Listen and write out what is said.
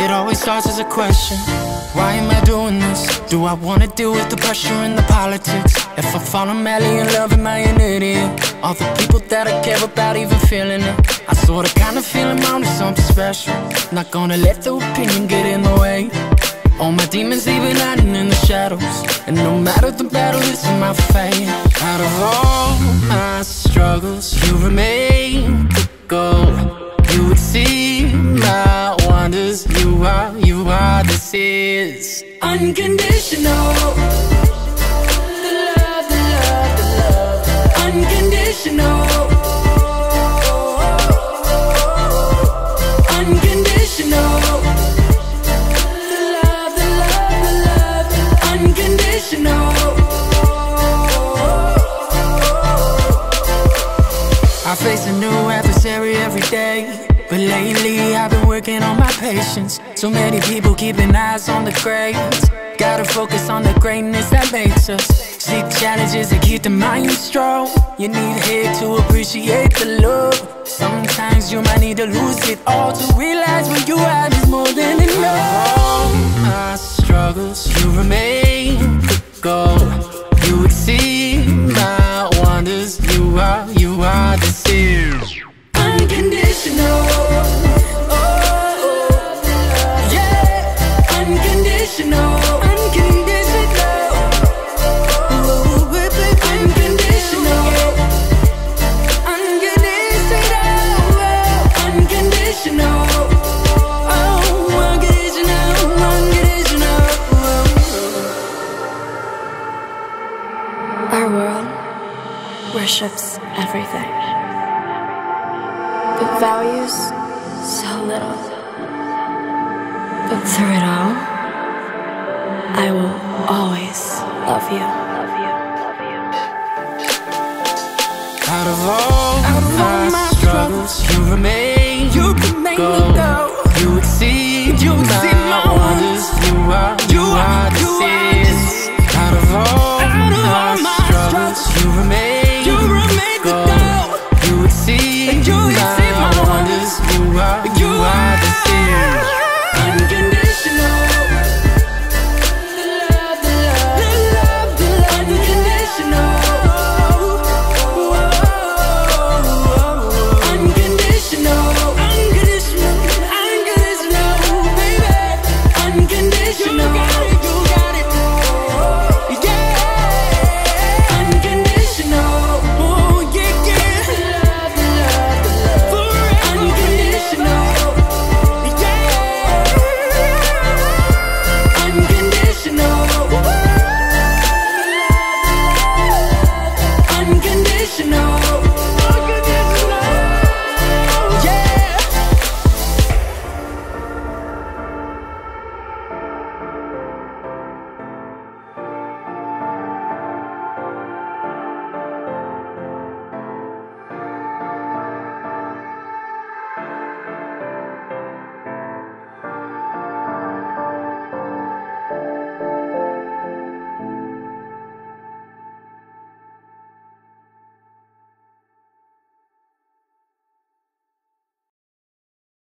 It always starts as a question. Why am I doing this? Do I wanna deal with the pressure and the politics? If I fall, I'm madly in love, am I an idiot? All the people that I care about even feeling it. I sorta kinda feel I'm onto something special. Not gonna let the opinion get in the way. All my demons even hiding in the shadows, and no matter the battle, it's in my fate. Out of all my struggles, you remain the goal. You would see my wonders. You are, this is unconditional. The love, the love, the love. Unconditional. I face a new adversary every day, but lately I've been working on my patience. So many people keeping eyes on the grades. Gotta focus on the greatness that makes us. Seek challenges that keep the mind strong. You need hate to appreciate the love. Sometimes you might need to lose it all to realize what you have is more than enough. All my struggles, you remain the goal. You exceed my wonders. You are the seal. Unconditional. Oh, yeah. Unconditional. Unconditional. Ooh, baby, unconditional. Unconditional. Unconditional. Oh, unconditional. Unconditional. Our world worships everything, but values so little. But through it all, I will always love you. Love you. Love you. Out of all my struggles, you remain the goal. You exceed my wonders. You are.